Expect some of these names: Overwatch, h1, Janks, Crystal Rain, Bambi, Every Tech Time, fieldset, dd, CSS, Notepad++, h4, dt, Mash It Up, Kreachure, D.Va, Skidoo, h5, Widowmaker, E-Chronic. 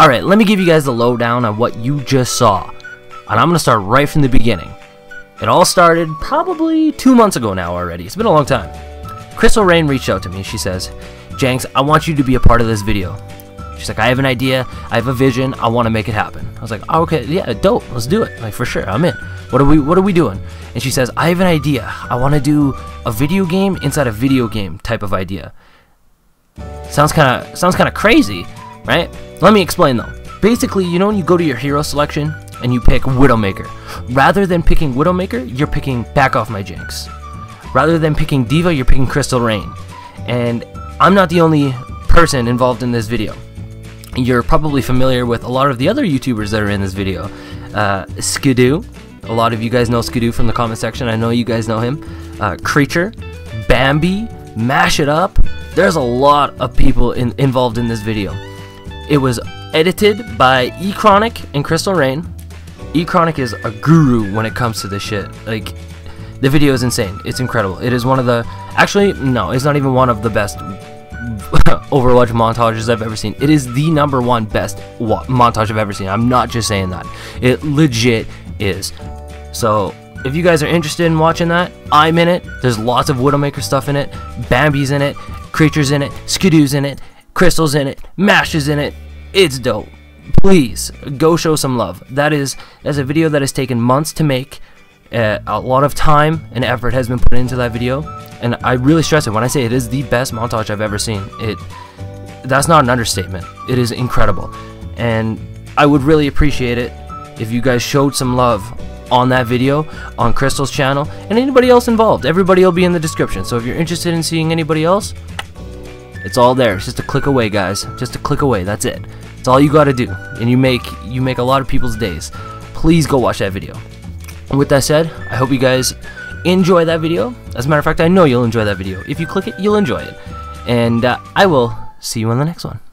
Alright, let me give you guys the lowdown on what you just saw, and I'm going to start right from the beginning. It all started probably 2 months ago now already. It's been a long time. Crystal Rain reached out to me. She says, "Janks, I want you to be a part of this video." She's like, "I have an idea, I have a vision, I want to make it happen." I was like, "Oh, okay, yeah, dope, let's do it. Like, for sure, I'm in. What are we doing?" And she says, "I have an idea. I want to do a video game inside a video game type of idea." Sounds kind of crazy, right? Let me explain though. Basically, you know when you go to your hero selection and you pick Widowmaker, rather than picking Widowmaker, you're picking Back Off My Janks. Rather than picking D.Va, you're picking Crystal Rain. And I'm not the only person involved in this video. You're probably familiar with a lot of the other YouTubers that are in this video. Skidoo, a lot of you guys know Skidoo from the comment section, I know you guys know him. Kreachure, Bambi, Mash It Up. There's a lot of people involved in this video. It was edited by E-Chronic and Crystal Rain. E-Chronic is a guru when it comes to this shit. Like, the video is insane. It's incredible. It is one of the... Actually, no, it's not even one of the best Overwatch montages I've ever seen. It is the #1 best montage I've ever seen. I'm not just saying that. It legit is. So, if you guys are interested in watching that, I'm in it. There's lots of Widowmaker stuff in it. Bambi's in it. Kreachure's in it. Skidoo's in it. Crystal's in it, Mash is in it, it's dope. Please, go show some love. That's a video that has taken months to make. A lot of time and effort has been put into that video, and I really stress it when I say it is the best montage I've ever seen. That's not an understatement. It is incredible, and I would really appreciate it if you guys showed some love on that video, on Crystal's channel, and anybody else involved. Everybody will be in the description, so if you're interested in seeing anybody else, it's all there. It's just a click away, guys. Just a click away. That's it. It's all you got to do, and you make a lot of people's days. Please go watch that video. And with that said, I hope you guys enjoy that video. As a matter of fact, I know you'll enjoy that video. If you click it, you'll enjoy it. And I will see you on the next one.